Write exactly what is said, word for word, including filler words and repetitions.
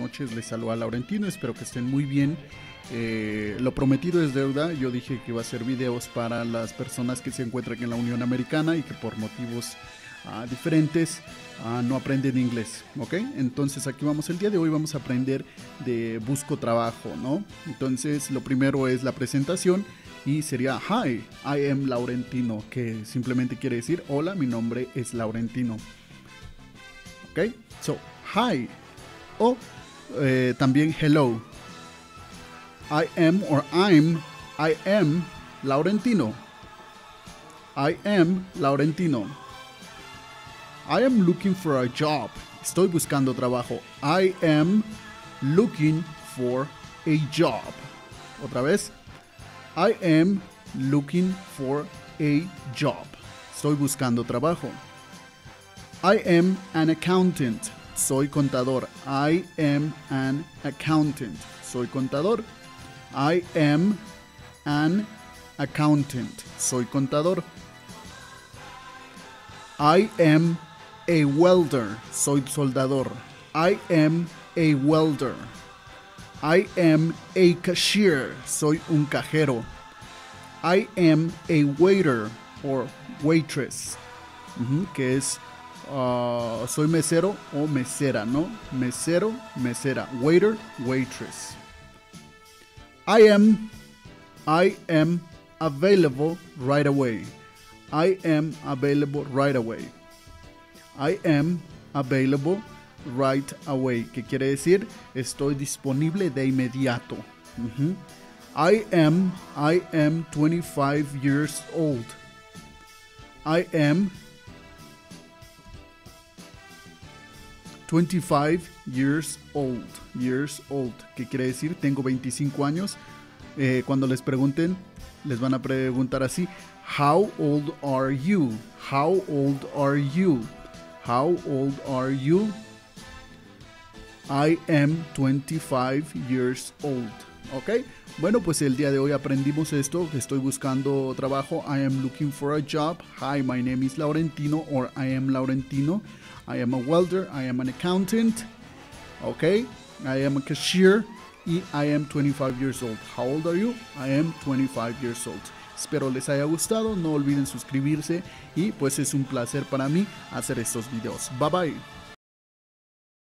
noches, les saluda Laurentino, espero que estén muy bien. Eh, lo prometido es deuda. Yo dije que iba a hacer videos para las personas que se encuentran en la Unión Americana y que por motivos uh, diferentes uh, no aprenden inglés, ¿ok? Entonces aquí vamos, el día de hoy vamos a aprender de busco trabajo, ¿no? Entonces lo primero es la presentación y sería Hi, I am Laurentino, que simplemente quiere decir hola, mi nombre es Laurentino, ¿ok? So, hi, o eh, también hello. I am or I'm, I am Laurentino. I am Laurentino. I am looking for a job. Estoy buscando trabajo. I am looking for a job. Otra vez. I am looking for a job. Estoy buscando trabajo. I am an accountant. Soy contador. I am an accountant. Soy contador. I am an accountant. Soy contador. I am a welder. Soy soldador. I am a welder. I am a cashier. Soy un cajero. I am a waiter or waitress. Uh-huh, que es, uh, soy mesero o mesera, ¿no? Mesero, mesera. Waiter, waitress. I am, I am available right away. I am available right away. I am available right away. ¿Qué quiere decir? Estoy disponible de inmediato. Uh-huh. I am, I am twenty-five years old. I am twenty-five years old, years old, que quiere decir tengo veinticinco años. Eh, cuando les pregunten, les van a preguntar así, how old are you? How old are you? How old are you? I am twenty-five years old, ¿ok? Bueno, pues el día de hoy aprendimos esto, que estoy buscando trabajo, I am looking for a job, hi, my name is Laurentino, or I am Laurentino. I am a welder, I am an accountant, okay, I am a cashier y I am twenty-five years old. How old are you? I am twenty-five years old. Espero les haya gustado, no olviden suscribirse y pues es un placer para mí hacer estos videos. Bye bye.